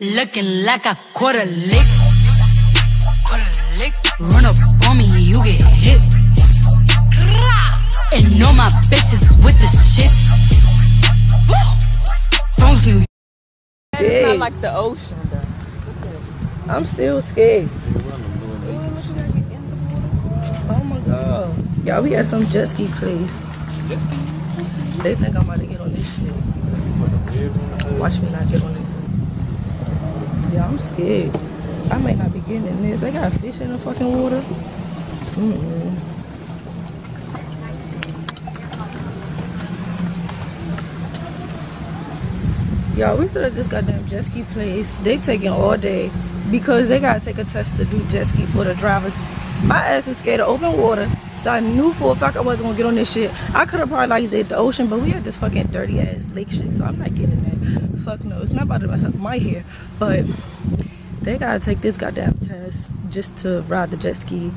Looking like a quarter lick. Quarter lick. Run up on me, you get hit. And all my bitches with the shit. Woo! It's not like the ocean, though. I'm still scared. Oh my god. Y'all, we at some jet ski place. They think I'm about to get on this shit. Watch me not get on it. Yeah, I'm scared. I might not be getting in this. They got fish in the fucking water. Y'all, we started this goddamn jet ski place. They taking all day because they gotta take a test to do jet ski for the drivers. My ass is scared of open water, so I knew for a fact I wasn't gonna get on this shit. I could have probably like did the ocean, but we had this fucking dirty ass lake shit, so I'm not getting that. Fuck no, it's not about to mess up my hair, but they gotta take this goddamn test just to ride the jet ski.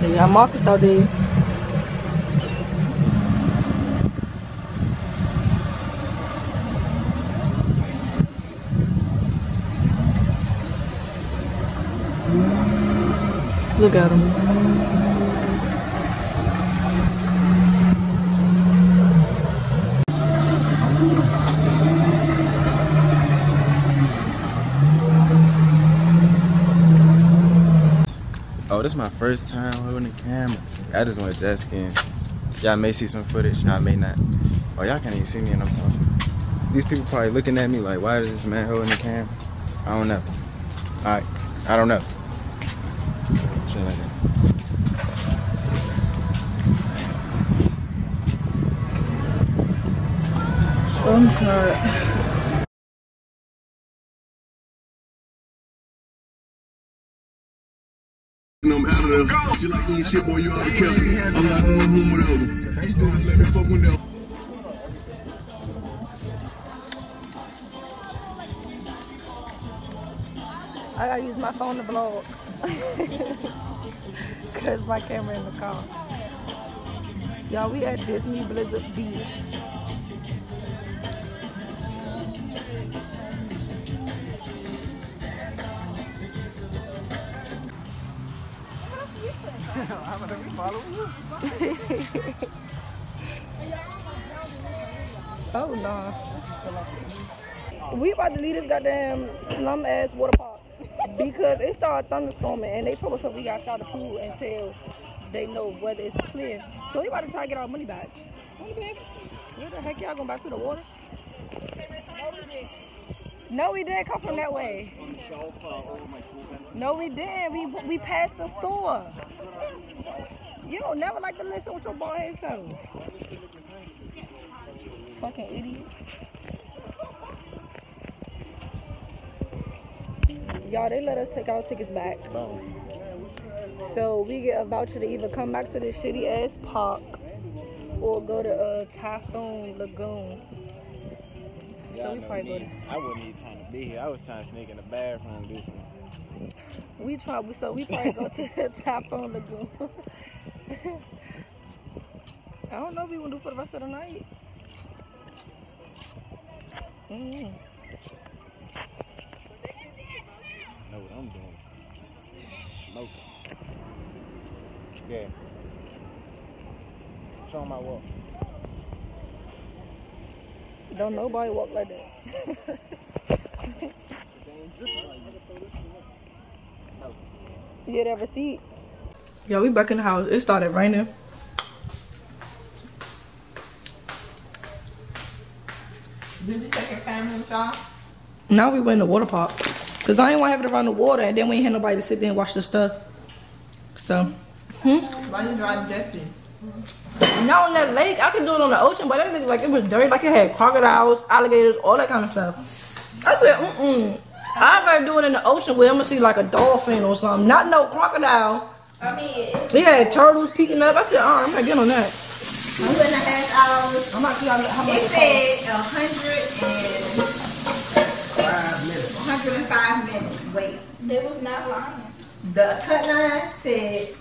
They got Marcus out there. Look at him. Oh, this is my first time holding the camera. I just went jet skiing. Y'all may see some footage, y'all may not. Oh, y'all can't even see me and I'm talking. These people probably looking at me like, why is this man holding the camera? I don't know. Alright, I don't know. I'm sorry. You like me shit, boy, you ought to kill me. I'm not in the room with them. Just don't let me fuck with them. I gotta use my phone to vlog. Cause my camera in the car. Y'all, we at Disney Blizzard Beach. I'm gonna be following you. Oh no. We about to leave this goddamn slum ass water park because it started thunderstorming and they told us that we gotta start the pool until they know whether it's clear. So we about to try to get our money back. Where the heck y'all going back to the water? No, we didn't come from that way. No, we didn't. We passed the store. You don't never like to listen with your bald head self. Fucking idiot. Y'all, they let us take our tickets back. So we get a voucher to either come back to this shitty ass park or go to Typhoon Lagoon. So we probably I wasn't even trying to be here. I was trying to sneak in the bathroom and do something. So we probably go to the Typhoon Lagoon. I don't know what we want to do for the rest of the night. Know what I'm doing? Smoking. Yeah. Show my walk. Don't nobody walk like that. You have a seat. Yo, we back in the house. It started raining. Did you take your family with y'all? No, we went to the water park. Because I didn't want to have it around the water and then we ain't had nobody to sit there and watch the stuff. So. Why you drive the jet ski? Not on that lake. I could do it on the ocean, but that thing, like, it was dirty. Like, it had crocodiles, alligators, all that kind of stuff. I said, I gotta do it in the ocean where I'm gonna see like a dolphin or something. Not no crocodile. I mean, we had turtles peeking up. I said, alright, I'm not getting on that. I'm not getting on that. It said 105 minutes. Wait, they was not lying. The cut line said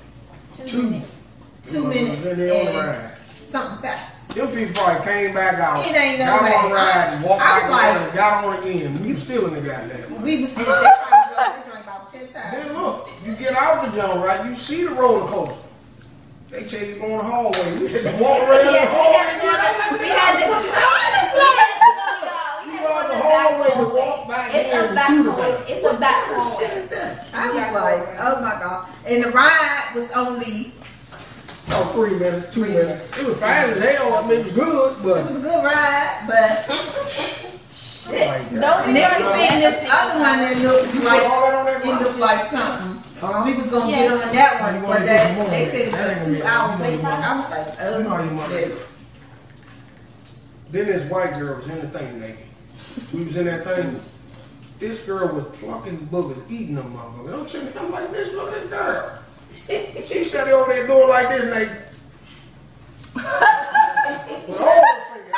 2 minutes. 2 minutes and something seconds. Them people probably came back out. It ain't no way. Y'all want to ride and walk back like, y'all want to end. You still in the goddamn. We was sitting there trying to go about 10 times. Then look, you get out the joint, right? You see the roller coaster. They tell you going the hallway. We just walk right in the hallway and get out. We had to go the hallway to walk back in. It's a back hallway. I was like, oh my God. And the ride was only... Oh, 3 minutes, 2 minutes. It was fine as hell. I mean, it was good, but it was a good ride, but shit. Oh and they were saying this other one that looked like it looked like something. Huh? We was gonna get on that one, but that, they said it was a 2 hour wait. I was like, oh, then this white girl was in the thing naked. We was in that thing. This girl was plucking boogers, eating them motherfuckers. I'm sitting there like this, look at this girl. She studied over there doing like this, like. With all her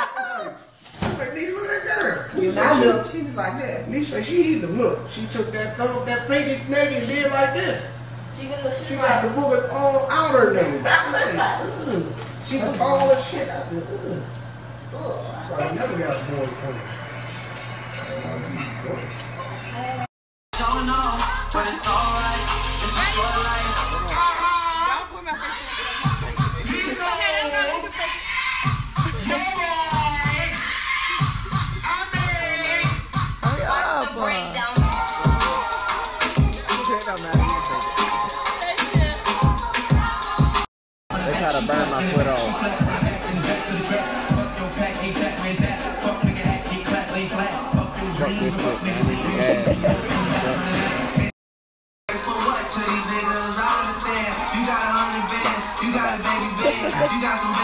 fingers. I was like, Nisha, look at that girl. And I looked, she was like that. Nisha said she eating them. Look, she took that thumb, that plated naked and did like this. She got the booger all out her name. She was tall as shit. I said, ugh. So I never got a boy coming. Don't know, but it's alright. It's a short life. I gotta burn my foot off. Drop this foot, man. You got a 100 bands, you got a baby band, you got some